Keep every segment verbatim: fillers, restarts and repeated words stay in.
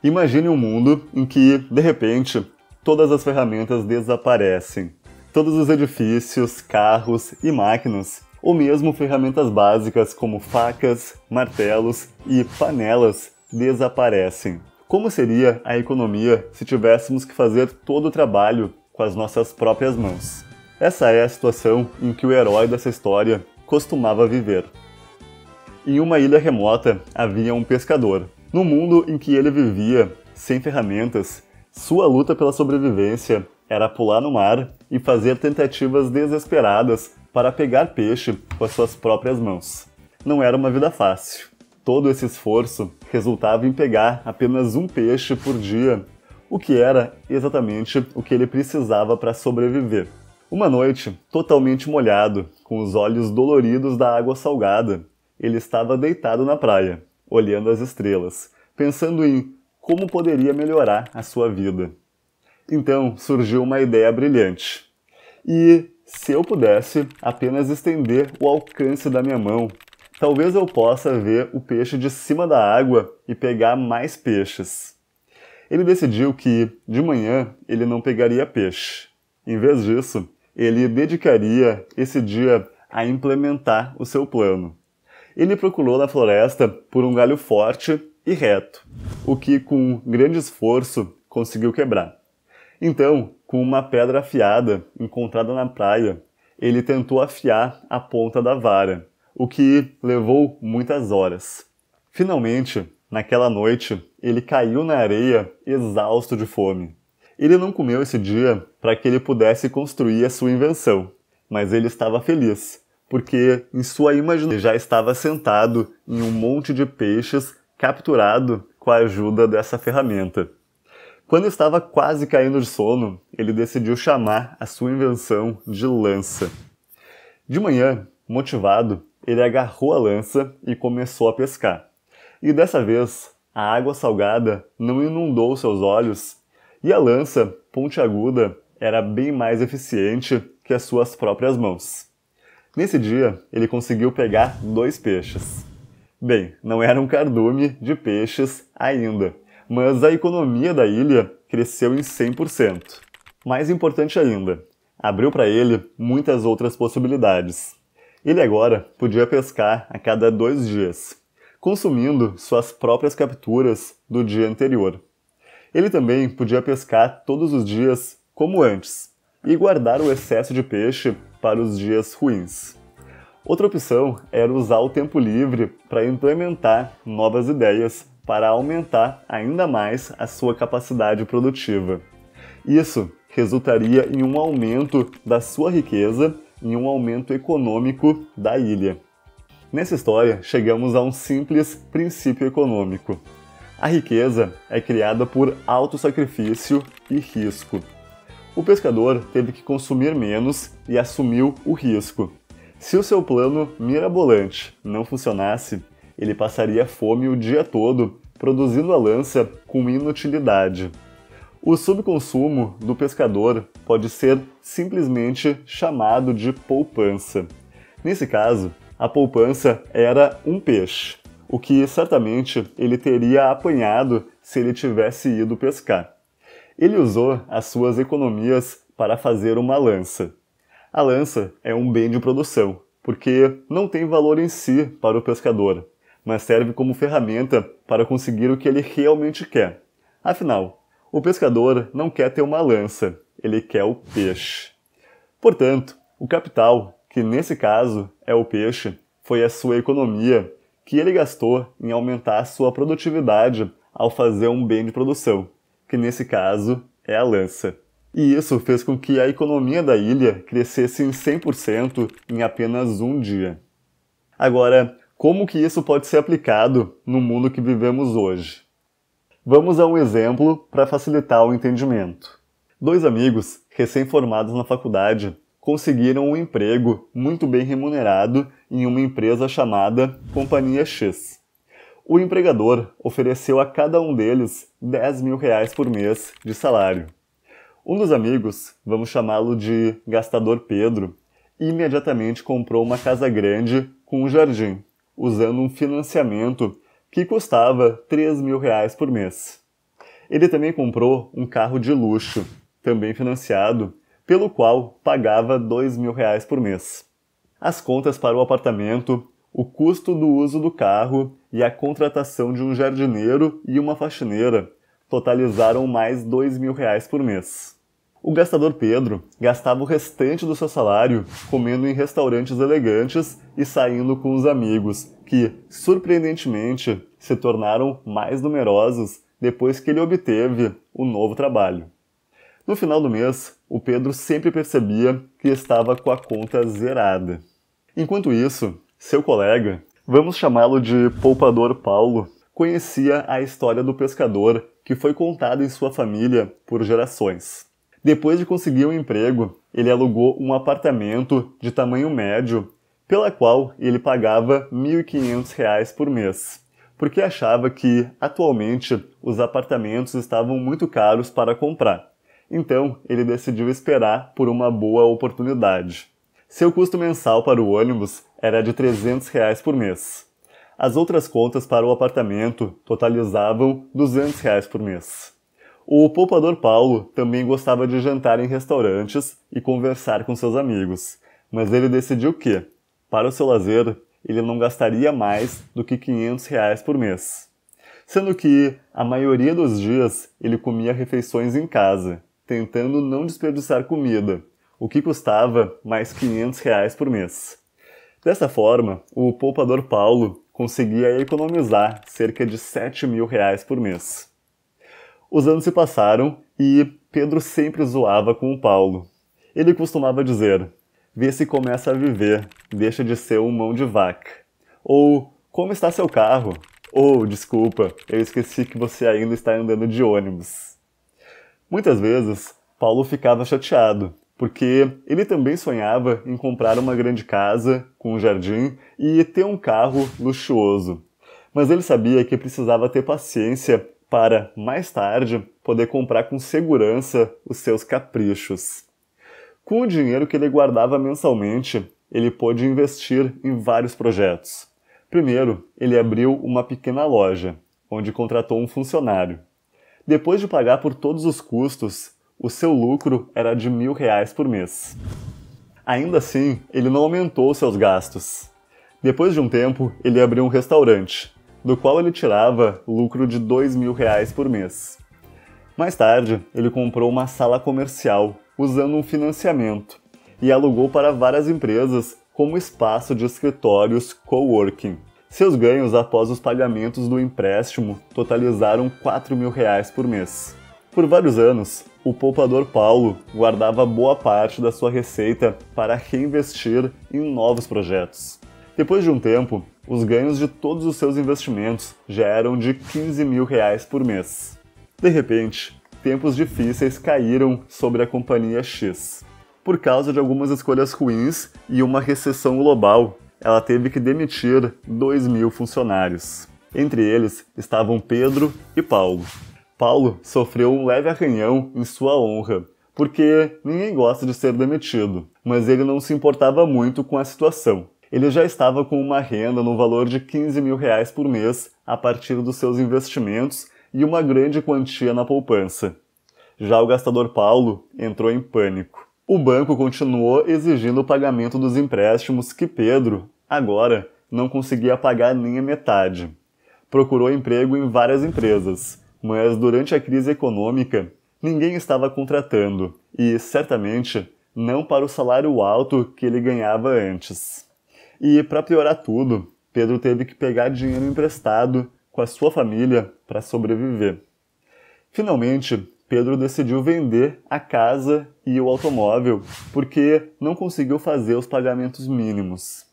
Imagine um mundo em que, de repente, todas as ferramentas desaparecem. Todos os edifícios, carros e máquinas, ou mesmo ferramentas básicas como facas, martelos e panelas, desaparecem. Como seria a economia se tivéssemos que fazer todo o trabalho com as nossas próprias mãos? Essa é a situação em que o herói dessa história costumava viver. Em uma ilha remota havia um pescador. No mundo em que ele vivia, sem ferramentas, sua luta pela sobrevivência era pular no mar e fazer tentativas desesperadas para pegar peixe com as suas próprias mãos. Não era uma vida fácil. Todo esse esforço resultava em pegar apenas um peixe por dia, o que era exatamente o que ele precisava para sobreviver. Uma noite, totalmente molhado, com os olhos doloridos da água salgada, ele estava deitado na praia, olhando as estrelas, pensando em como poderia melhorar a sua vida. Então surgiu uma ideia brilhante. E se eu pudesse apenas estender o alcance da minha mão, talvez eu possa ver o peixe de cima da água e pegar mais peixes. Ele decidiu que, de manhã, ele não pegaria peixe. Em vez disso, ele dedicaria esse dia a implementar o seu plano. Ele procurou na floresta por um galho forte e reto, o que, com grande esforço, conseguiu quebrar. Então, com uma pedra afiada encontrada na praia, ele tentou afiar a ponta da vara, o que levou muitas horas. Finalmente, naquela noite, ele caiu na areia exausto de fome. Ele não comeu esse dia para que ele pudesse construir a sua invenção, mas ele estava feliz, porque em sua imaginação ele já estava sentado em um monte de peixes capturado com a ajuda dessa ferramenta. Quando estava quase caindo de sono, ele decidiu chamar a sua invenção de lança. De manhã, motivado, ele agarrou a lança e começou a pescar. E dessa vez, a água salgada não inundou seus olhos e a lança pontiaguda era bem mais eficiente que as suas próprias mãos. Nesse dia, ele conseguiu pegar dois peixes. Bem, não era um cardume de peixes ainda, mas a economia da ilha cresceu em cem por cento. Mais importante ainda, abriu para ele muitas outras possibilidades. Ele agora podia pescar a cada dois dias, consumindo suas próprias capturas do dia anterior. Ele também podia pescar todos os dias como antes e guardar o excesso de peixe para os dias ruins. Outra opção era usar o tempo livre para implementar novas ideias para aumentar ainda mais a sua capacidade produtiva. Isso resultaria em um aumento da sua riqueza e um aumento econômico da ilha. Nessa história, chegamos a um simples princípio econômico. A riqueza é criada por alto sacrifício e risco. O pescador teve que consumir menos e assumiu o risco. Se o seu plano mirabolante não funcionasse, ele passaria fome o dia todo, produzindo a lança com inutilidade. O subconsumo do pescador pode ser simplesmente chamado de poupança. Nesse caso, a poupança era um peixe, o que certamente ele teria apanhado se ele tivesse ido pescar. Ele usou as suas economias para fazer uma lança. A lança é um bem de produção, porque não tem valor em si para o pescador, mas serve como ferramenta para conseguir o que ele realmente quer. Afinal, o pescador não quer ter uma lança, ele quer o peixe. Portanto, o capital, que nesse caso é o peixe, foi a sua economia, que ele gastou em aumentar a sua produtividade ao fazer um bem de produção, que nesse caso é a lança. E isso fez com que a economia da ilha crescesse em cem por cento em apenas um dia. Agora, como que isso pode ser aplicado no mundo que vivemos hoje? Vamos a um exemplo para facilitar o entendimento. Dois amigos recém-formados na faculdade conseguiram um emprego muito bem remunerado em uma empresa chamada Companhia X. O empregador ofereceu a cada um deles dez mil reais por mês de salário. Um dos amigos, vamos chamá-lo de gastador Pedro, imediatamente comprou uma casa grande com um jardim, usando um financiamento que custava três mil reais por mês. Ele também comprou um carro de luxo, também financiado, pelo qual pagava dois mil reais por mês. As contas para o apartamento, o custo do uso do carro e a contratação de um jardineiro e uma faxineira totalizaram mais dois mil reais por mês. O gastador Pedro gastava o restante do seu salário comendo em restaurantes elegantes e saindo com os amigos, que, surpreendentemente, se tornaram mais numerosos depois que ele obteve o novo trabalho. No final do mês, o Pedro sempre percebia que estava com a conta zerada. Enquanto isso, seu colega, vamos chamá-lo de poupador Paulo, conhecia a história do pescador que foi contada em sua família por gerações. Depois de conseguir um emprego, ele alugou um apartamento de tamanho médio, pela qual ele pagava mil e quinhentos reais por mês, porque achava que, atualmente, os apartamentos estavam muito caros para comprar. Então, ele decidiu esperar por uma boa oportunidade. Seu custo mensal para o ônibus era de trezentos reais por mês. As outras contas para o apartamento totalizavam duzentos reais por mês. O poupador Paulo também gostava de jantar em restaurantes e conversar com seus amigos, mas ele decidiu que, para o seu lazer, ele não gastaria mais do que quinhentos reais por mês. Sendo que, a maioria dos dias, ele comia refeições em casa, tentando não desperdiçar comida, o que custava mais quinhentos reais por mês. Dessa forma, o poupador Paulo conseguia economizar cerca de sete mil reais por mês. Os anos se passaram e Pedro sempre zoava com o Paulo. Ele costumava dizer, vê se começa a viver, deixa de ser um mão de vaca. Ou, como está seu carro? Ou, desculpa, eu esqueci que você ainda está andando de ônibus. Muitas vezes, Paulo ficava chateado, porque ele também sonhava em comprar uma grande casa, com um jardim, e ter um carro luxuoso. Mas ele sabia que precisava ter paciência para, mais tarde, poder comprar com segurança os seus caprichos. Com o dinheiro que ele guardava mensalmente, ele pôde investir em vários projetos. Primeiro, ele abriu uma pequena loja, onde contratou um funcionário. Depois de pagar por todos os custos, o seu lucro era de mil reais por mês. Ainda assim, ele não aumentou seus gastos. Depois de um tempo, ele abriu um restaurante, do qual ele tirava lucro de dois mil reais por mês. Mais tarde, ele comprou uma sala comercial usando um financiamento e alugou para várias empresas como espaço de escritórios coworking. Seus ganhos após os pagamentos do empréstimo totalizaram quatro mil reais por mês. Por vários anos, o poupador Paulo guardava boa parte da sua receita para reinvestir em novos projetos. Depois de um tempo, os ganhos de todos os seus investimentos já eram de quinze mil reais por mês. De repente, tempos difíceis caíram sobre a Companhia X. Por causa de algumas escolhas ruins e uma recessão global, ela teve que demitir dois mil funcionários. Entre eles estavam Pedro e Paulo. Paulo sofreu um leve arranhão em sua honra, porque ninguém gosta de ser demitido, mas ele não se importava muito com a situação. Ele já estava com uma renda no valor de quinze mil reais por mês a partir dos seus investimentos e uma grande quantia na poupança. Já o gastador Paulo entrou em pânico. O banco continuou exigindo o pagamento dos empréstimos que Pedro, agora, não conseguia pagar nem a metade. Procurou emprego em várias empresas, mas durante a crise econômica, ninguém estava contratando e, certamente, não para o salário alto que ele ganhava antes. E, para piorar tudo, Pedro teve que pegar dinheiro emprestado com a sua família para sobreviver. Finalmente, Pedro decidiu vender a casa e o automóvel porque não conseguiu fazer os pagamentos mínimos.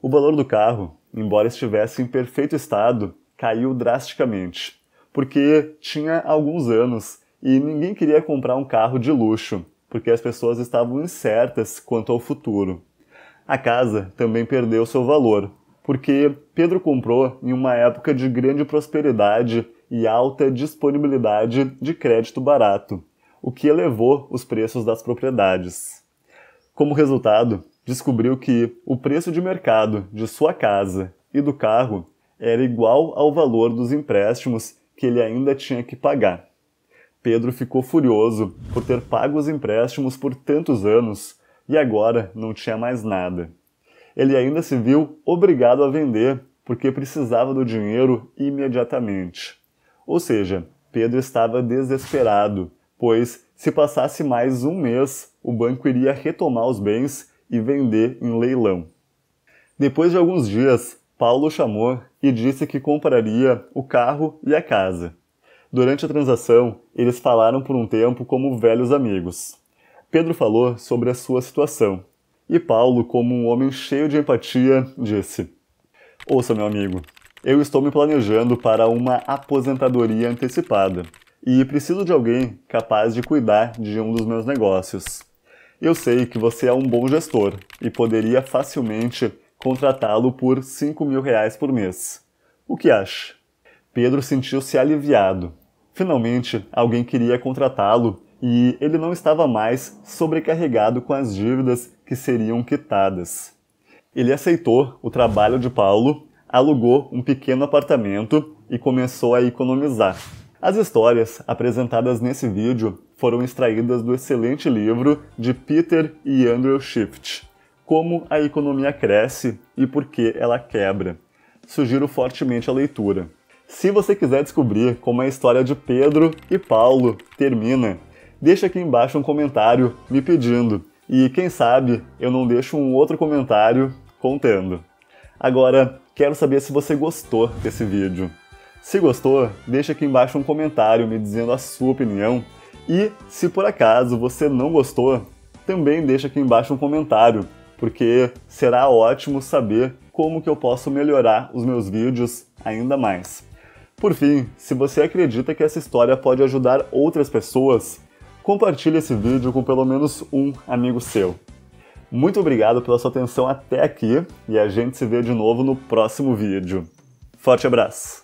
O valor do carro, embora estivesse em perfeito estado, caiu drasticamente, porque tinha alguns anos e ninguém queria comprar um carro de luxo, porque as pessoas estavam incertas quanto ao futuro. A casa também perdeu seu valor, porque Pedro comprou em uma época de grande prosperidade e alta disponibilidade de crédito barato, o que elevou os preços das propriedades. Como resultado, descobriu que o preço de mercado de sua casa e do carro era igual ao valor dos empréstimos que ele ainda tinha que pagar. Pedro ficou furioso por ter pago os empréstimos por tantos anos e agora não tinha mais nada. Ele ainda se viu obrigado a vender porque precisava do dinheiro imediatamente. Ou seja, Pedro estava desesperado, pois se passasse mais um mês, o banco iria retomar os bens e vender em leilão. Depois de alguns dias, Paulo chamou e disse que compraria o carro e a casa. Durante a transação, eles falaram por um tempo como velhos amigos. Pedro falou sobre a sua situação, e Paulo, como um homem cheio de empatia, disse: "Ouça, meu amigo, eu estou me planejando para uma aposentadoria antecipada e preciso de alguém capaz de cuidar de um dos meus negócios. Eu sei que você é um bom gestor e poderia facilmente contratá-lo por cinco mil reais por mês. O que acha?" Pedro sentiu-se aliviado. Finalmente, alguém queria contratá-lo e ele não estava mais sobrecarregado com as dívidas que seriam quitadas. Ele aceitou o trabalho de Paulo, alugou um pequeno apartamento e começou a economizar. As histórias apresentadas nesse vídeo foram extraídas do excelente livro de Peter e Andrew Schiff, Como a Economia Cresce e Por que Ela Quebra. Sugiro fortemente a leitura. Se você quiser descobrir como a história de Pedro e Paulo termina, deixa aqui embaixo um comentário me pedindo, e quem sabe eu não deixo um outro comentário contando. Agora, quero saber se você gostou desse vídeo. Se gostou, deixa aqui embaixo um comentário me dizendo a sua opinião, e se por acaso você não gostou, também deixa aqui embaixo um comentário, porque será ótimo saber como que eu posso melhorar os meus vídeos ainda mais. Por fim, se você acredita que essa história pode ajudar outras pessoas, compartilhe esse vídeo com pelo menos um amigo seu. Muito obrigado pela sua atenção até aqui e a gente se vê de novo no próximo vídeo. Forte abraço!